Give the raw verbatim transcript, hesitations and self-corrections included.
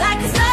like a